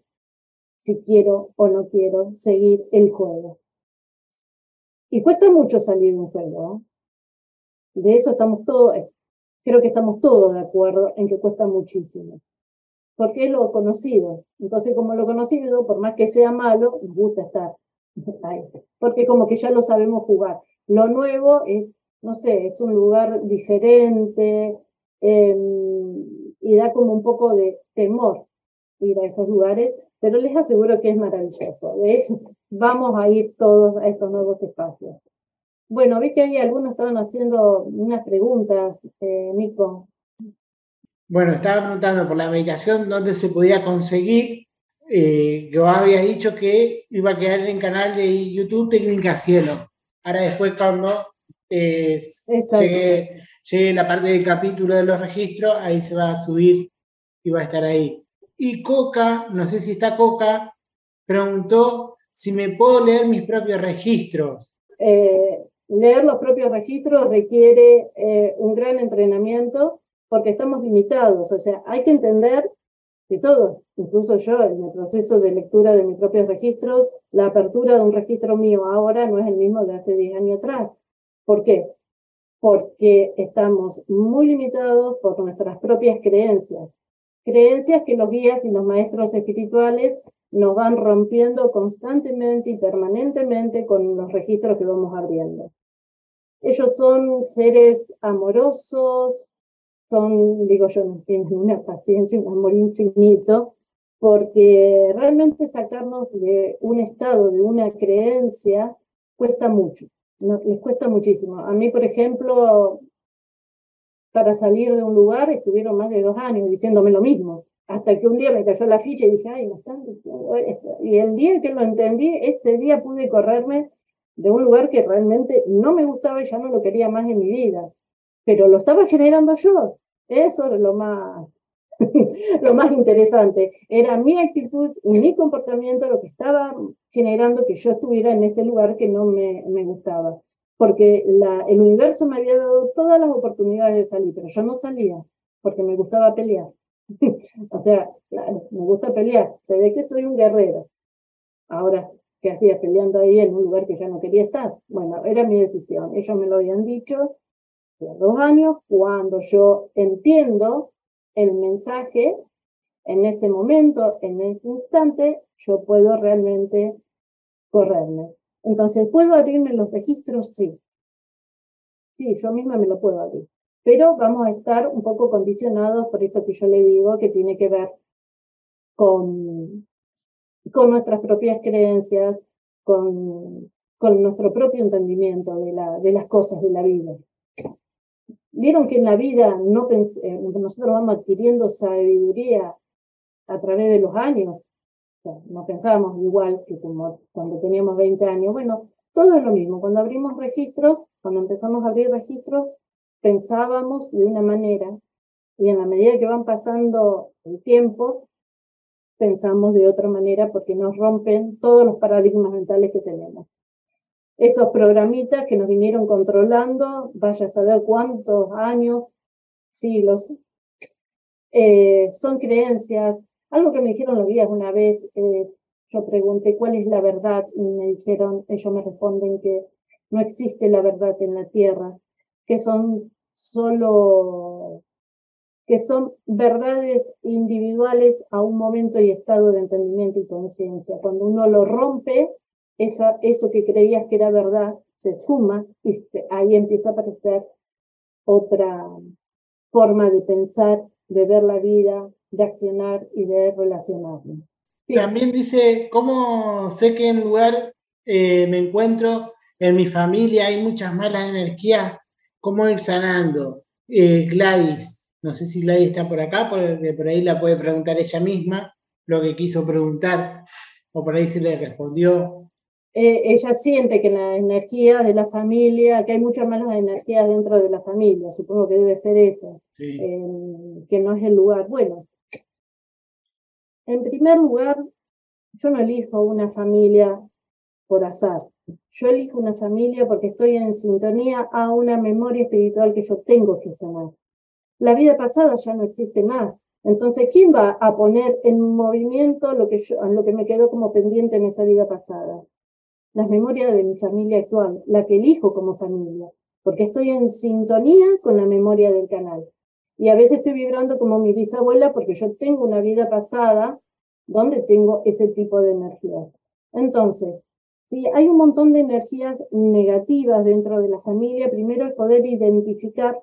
si quiero o no quiero seguir el juego. Y cuesta mucho salir de un juego, ¿eh? De eso estamos todos, creo que estamos todos de acuerdo en que cuesta muchísimo. Porque es lo conocido. Entonces, como lo conocido, por más que sea malo, nos gusta estar ahí. Porque como que ya lo sabemos jugar. Lo nuevo es, no sé, es un lugar diferente eh, y da como un poco de temor ir a esos lugares, pero les aseguro que es maravilloso, ¿eh? Vamos a ir todos a estos nuevos espacios. Bueno, vi que ahí algunos estaban haciendo unas preguntas, eh, Nico. Bueno, estaba preguntando por la meditación, ¿dónde se podía conseguir? Eh, yo había dicho que iba a quedar en el canal de YouTube Técnica Cielo. Ahora después cuando eh, llegue, llegue la parte del capítulo de los registros, ahí se va a subir y va a estar ahí. Y Coca, no sé si está Coca, preguntó si me puedo leer mis propios registros. Eh, leer los propios registros requiere eh, un gran entrenamiento porque estamos limitados. O sea, hay que entender que todos, incluso yo, en el proceso de lectura de mis propios registros, la apertura de un registro mío ahora no es el mismo de hace diez años atrás. ¿Por qué? Porque estamos muy limitados por nuestras propias creencias. Creencias que los guías y los maestros espirituales nos van rompiendo constantemente y permanentemente con los registros que vamos abriendo. Ellos son seres amorosos, son, digo yo, tienen una paciencia, un amor infinito, porque realmente sacarnos de un estado, de una creencia, cuesta mucho, no, les cuesta muchísimo. A mí, por ejemplo, para salir de un lugar, estuvieron más de dos años diciéndome lo mismo. Hasta que un día me cayó la ficha y dije, ay, me están diciendo esto. Y el día que lo entendí, este día pude correrme de un lugar que realmente no me gustaba y ya no lo quería más en mi vida. Pero lo estaba generando yo. Eso es lo más, lo más interesante. Era mi actitud y mi comportamiento lo que estaba generando que yo estuviera en este lugar que no me, me gustaba. Porque la, el universo me había dado todas las oportunidades de salir, pero yo no salía, porque me gustaba pelear. O sea, claro, me gusta pelear, se ve que soy un guerrero. Ahora, ¿qué hacía peleando ahí en un lugar que ya no quería estar? Bueno, era mi decisión, ellos me lo habían dicho hace dos años, cuando yo entiendo el mensaje, en ese momento, en ese instante, yo puedo realmente correrme. Entonces, ¿puedo abrirme los registros? Sí. Sí, yo misma me lo puedo abrir. Pero vamos a estar un poco condicionados por esto que yo le digo, que tiene que ver con, con nuestras propias creencias, con, con nuestro propio entendimiento de, la, de las cosas de la vida. Vieron que en la vida no pensé, nosotros vamos adquiriendo sabiduría a través de los años. O sea, no pensábamos igual que como cuando teníamos veinte años. Bueno, todo es lo mismo. Cuando abrimos registros, cuando empezamos a abrir registros, pensábamos de una manera, y en la medida que van pasando el tiempo, pensamos de otra manera porque nos rompen todos los paradigmas mentales que tenemos. Esos programitas que nos vinieron controlando, vaya a saber cuántos años, siglos, eh, son creencias. Algo que me dijeron los guías una vez, eh, yo pregunté cuál es la verdad, y me dijeron, ellos me responden que no existe la verdad en la Tierra, que son solo, que son verdades individuales a un momento y estado de entendimiento y conciencia. Cuando uno lo rompe, Esa, eso que creías que era verdad se suma y se, ahí empieza a aparecer otra forma de pensar, de ver la vida, de accionar y de relacionarnos. Sí. También dice, ¿cómo sé qué lugar eh, me encuentro? En mi familia hay muchas malas energías, ¿cómo ir sanando? Eh, Gladys, no sé si Gladys está por acá, porque por ahí la puede preguntar ella misma lo que quiso preguntar, o por ahí se le respondió. Eh, ella siente que la energía de la familia, que hay muchas malas energías dentro de la familia, supongo que debe ser eso, sí. eh, que no es el lugar. Bueno, en primer lugar, yo no elijo una familia por azar, yo elijo una familia porque estoy en sintonía a una memoria espiritual que yo tengo que sanar. La vida pasada ya no existe más, entonces ¿quién va a poner en movimiento lo que, yo, lo que me quedó como pendiente en esa vida pasada? Las memorias de mi familia actual, la que elijo como familia, porque estoy en sintonía con la memoria del canal. Y a veces estoy vibrando como mi bisabuela porque yo tengo una vida pasada donde tengo ese tipo de energías. Entonces, si hay un montón de energías negativas dentro de la familia, primero es poder identificar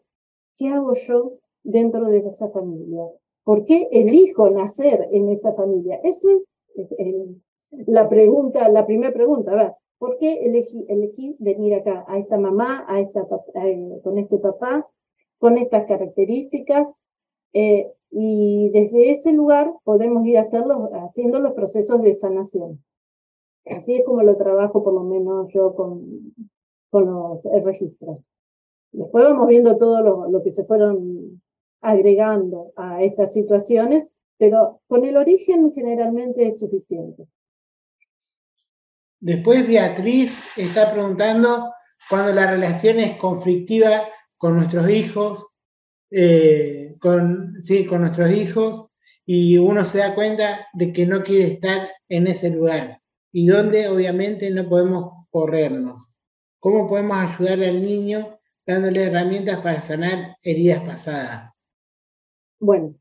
qué hago yo dentro de esa familia. ¿Por qué elijo nacer en esta familia? Eso es el, la pregunta, la primera pregunta, a ver. ¿Por qué elegí, elegí venir acá, a esta mamá, a esta, a, con este papá, con estas características? Eh, y desde ese lugar podemos ir hacerlo, haciendo los procesos de sanación. Así es como lo trabajo, por lo menos yo, con, con los registros. Después vamos viendo todo lo, lo que se fueron agregando a estas situaciones, pero con el origen generalmente es suficiente. Después Beatriz está preguntando cuando la relación es conflictiva con nuestros hijos, eh, con, sí, con nuestros hijos, y uno se da cuenta de que no quiere estar en ese lugar y donde obviamente no podemos corrernos. ¿Cómo podemos ayudarle al niño dándole herramientas para sanar heridas pasadas? Bueno,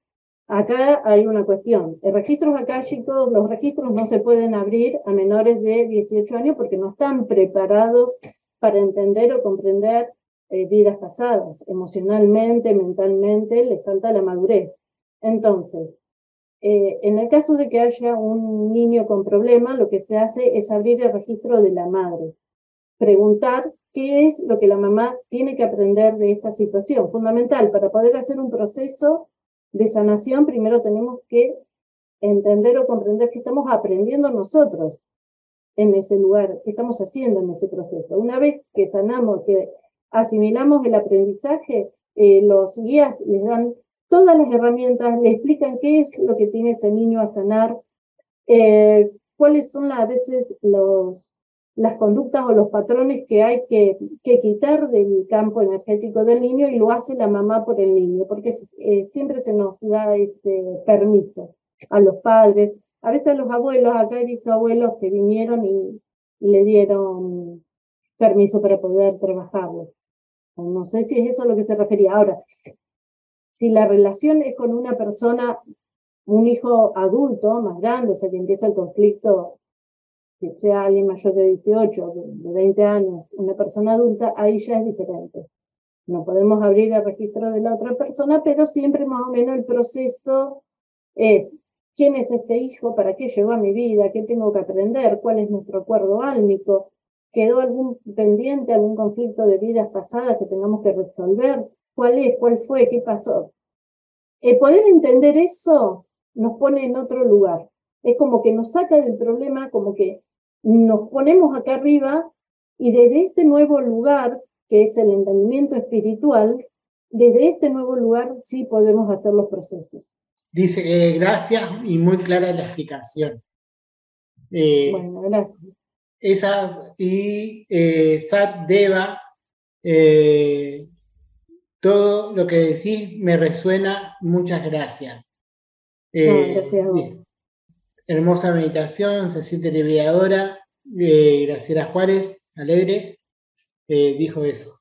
acá hay una cuestión. Registros akáshicos, los registros no se pueden abrir a menores de dieciocho años porque no están preparados para entender o comprender eh, vidas pasadas. Emocionalmente, mentalmente, les falta la madurez. Entonces, eh, en el caso de que haya un niño con problema, lo que se hace es abrir el registro de la madre. Preguntar qué es lo que la mamá tiene que aprender de esta situación. Fundamental, para poder hacer un proceso de sanación, primero tenemos que entender o comprender qué estamos aprendiendo nosotros en ese lugar, qué estamos haciendo en ese proceso. Una vez que sanamos, que asimilamos el aprendizaje, eh, los guías les dan todas las herramientas, les explican qué es lo que tiene ese niño a sanar, eh, cuáles son a veces los, las conductas o los patrones que hay que, que quitar del campo energético del niño, y lo hace la mamá por el niño, porque eh, siempre se nos da este permiso a los padres, a veces a los abuelos. Acá he visto abuelos que vinieron y, y le dieron permiso para poder trabajarlo. No sé si es eso a lo que se refería. Ahora, si la relación es con una persona, un hijo adulto, más grande, o sea que empieza el conflicto que sea alguien mayor de dieciocho, de veinte años, una persona adulta, ahí ya es diferente. No podemos abrir el registro de la otra persona, pero siempre más o menos el proceso es: ¿quién es este hijo? ¿Para qué llegó a mi vida? ¿Qué tengo que aprender? ¿Cuál es nuestro acuerdo álmico? ¿Quedó algún pendiente, algún conflicto de vidas pasadas que tengamos que resolver? ¿Cuál es? ¿Cuál fue? ¿Qué pasó? El poder entender eso nos pone en otro lugar. Es como que nos saca del problema, como que nos ponemos acá arriba y desde este nuevo lugar, que es el entendimiento espiritual, desde este nuevo lugar sí podemos hacer los procesos. Dice, eh, gracias y muy clara la explicación. Eh, bueno, gracias. Esa, y eh, Sat Deva, eh, todo lo que decís me resuena, muchas gracias. Eh, no, gracias a vos. Eh, hermosa meditación, se siente liberadora. Eh, Graciela Juárez, alegre, eh, dijo eso.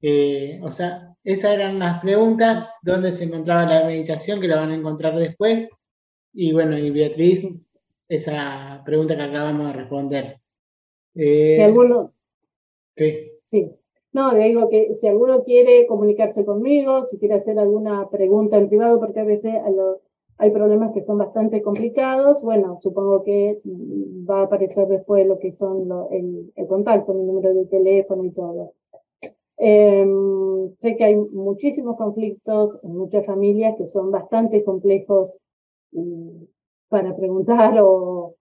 Eh, o sea, esas eran las preguntas, dónde se encontraba la meditación, que la van a encontrar después. Y bueno, y Beatriz, esa pregunta que acabamos de responder. Eh, si alguno, sí. sí. No, le digo que si alguno quiere comunicarse conmigo, si quiere hacer alguna pregunta en privado, porque a veces a los, hay problemas que son bastante complicados, bueno, supongo que va a aparecer después lo que son lo, el, el contacto, mi número de teléfono y todo. Eh, sé que hay muchísimos conflictos en muchas familias que son bastante complejos eh, para preguntar o,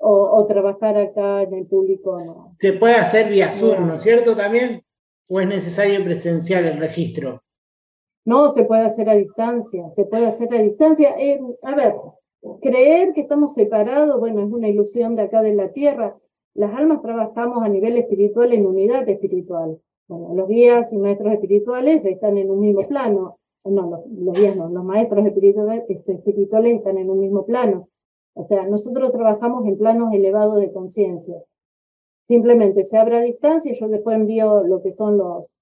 o, o trabajar acá en el público. No. Se puede hacer vía Zoom, ¿no es cierto también? ¿O es necesario presencial el registro? No, se puede hacer a distancia, se puede hacer a distancia. Eh, a ver, creer que estamos separados, bueno, es una ilusión de acá de la Tierra. Las almas trabajamos a nivel espiritual en unidad espiritual. Bueno, los guías y maestros espirituales están en un mismo plano. No, los, los guías no, los maestros espirituales, espirituales están en un mismo plano. O sea, nosotros trabajamos en planos elevados de conciencia. Simplemente se abre a distancia y yo después envío lo que son los,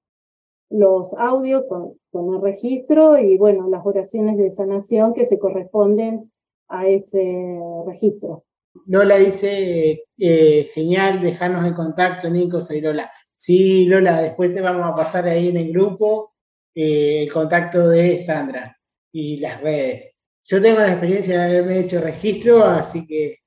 los audios con, con el registro y, bueno, las oraciones de sanación que se corresponden a ese registro. Lola dice, eh, genial, dejarnos en contacto, Nico, soy Lola. Sí, Lola, después te vamos a pasar ahí en el grupo eh, el contacto de Sandra y las redes. Yo tengo la experiencia de haberme hecho registro, así que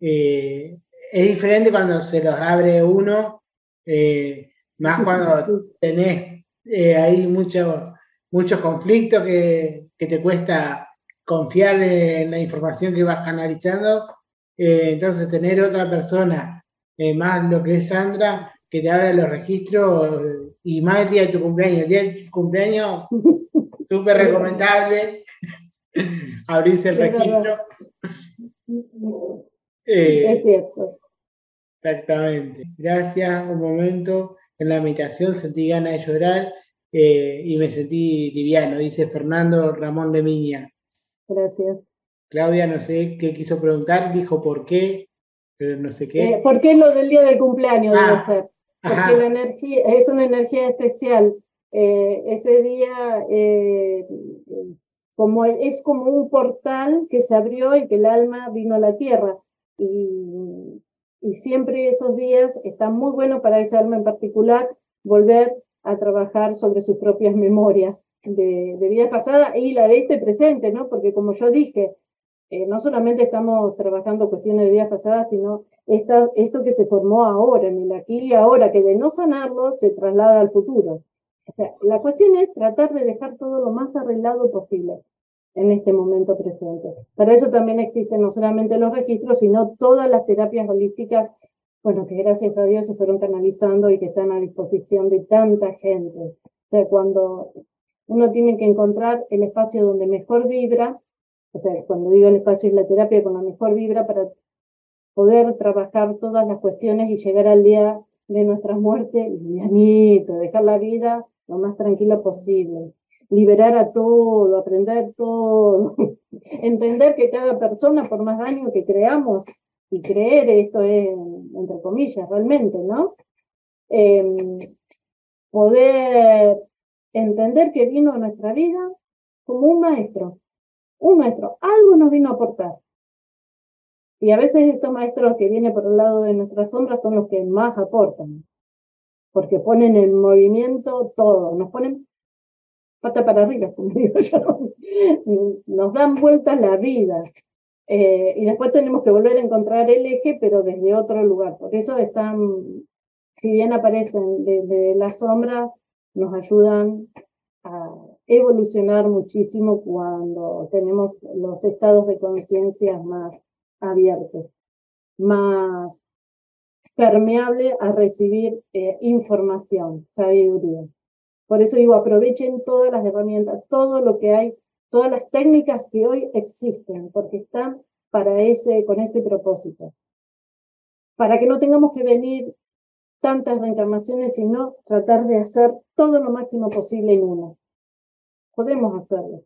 eh, es diferente cuando se los abre uno, eh, más cuando tenés eh, ahí mucho, muchos conflictos que, que te cuesta confiar en la información que vas canalizando. Eh, entonces tener otra persona, eh, más lo que es Sandra, que te abra los registros, y más el día de tu cumpleaños. El día de tu cumpleaños, súper recomendable abrirse el registro. Eh, es cierto. Exactamente. Gracias, un momento. En la meditación sentí ganas de llorar eh, y me sentí liviano, dice Fernando Ramón de Miña. Gracias. Claudia, no sé qué quiso preguntar, dijo por qué. Pero no sé qué. Eh, ¿Por qué lo del día del cumpleaños ah, debe ser? Porque ajá. La energía es una energía especial. Eh, ese día eh, como es como un portal que se abrió y que el alma vino a la tierra. Y, y siempre esos días están muy buenos para ese alma en particular volver a trabajar sobre sus propias memorias de, de vida pasada y la de este presente, ¿no? Porque como yo dije, Eh, no solamente estamos trabajando cuestiones de vidas pasadas, sino esta, esto que se formó ahora, en el aquí y ahora, que de no sanarlo se traslada al futuro. O sea, la cuestión es tratar de dejar todo lo más arreglado posible en este momento presente. Para eso también existen no solamente los registros, sino todas las terapias holísticas, bueno, que gracias a Dios se fueron canalizando y que están a disposición de tanta gente. O sea, cuando uno tiene que encontrar el espacio donde mejor vibra, o sea, cuando digo el espacio es la terapia con la mejor vibra para poder trabajar todas las cuestiones y llegar al día de nuestra muerte, livianito, dejar la vida lo más tranquila posible, liberar a todo, aprender todo, entender que cada persona, por más daño que creamos, y creer esto es, entre comillas, realmente, ¿no? Eh, poder entender que vino a nuestra vida como un maestro, un maestro, algo nos vino a aportar. Y a veces estos maestros que vienen por el lado de nuestras sombras son los que más aportan, porque ponen en movimiento todo, nos ponen pata para arriba, como digo yo, nos dan vueltas la vida, eh, y después tenemos que volver a encontrar el eje, pero desde otro lugar. Por eso están, si bien aparecen desde las sombras, nos ayudan a evolucionar muchísimo cuando tenemos los estados de conciencia más abiertos, más permeable a recibir eh, información, sabiduría. Por eso digo, aprovechen todas las herramientas, todo lo que hay, todas las técnicas que hoy existen, porque están para ese, con ese propósito. Para que no tengamos que venir tantas reencarnaciones, sino tratar de hacer todo lo máximo posible en una. Podemos hacerlo.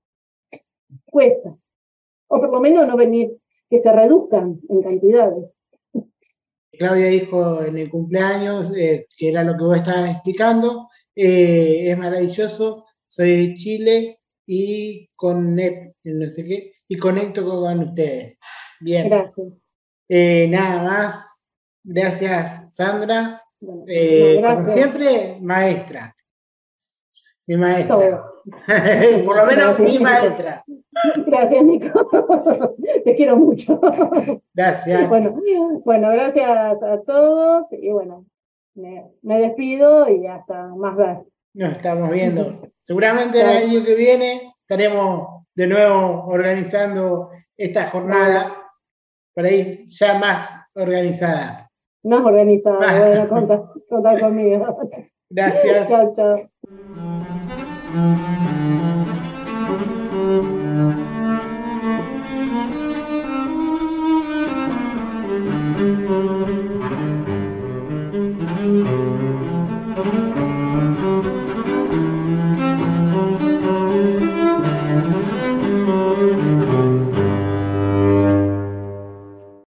Cuesta. O por lo menos no venir, que se reduzcan en cantidades. Claudia dijo en el cumpleaños, eh, que era lo que vos estabas explicando, eh, es maravilloso, soy de Chile y conecto, no sé qué, y conecto con ustedes. Bien. Gracias. Eh, nada más, gracias Sandra, bueno, eh, no, gracias. Como siempre, maestra. Mi maestra. Por lo menos gracias, mi maestra. Gracias, Nico. Te quiero mucho. Gracias. Bueno, bueno, gracias a todos. Y bueno, me, me despido y hasta más ver. Nos estamos viendo. Seguramente el año que viene estaremos de nuevo organizando esta jornada para ir ya más organizada. Más organizada. Ah. Bueno, contar, contar conmigo. Gracias. Chao, chao. Mm-hmm.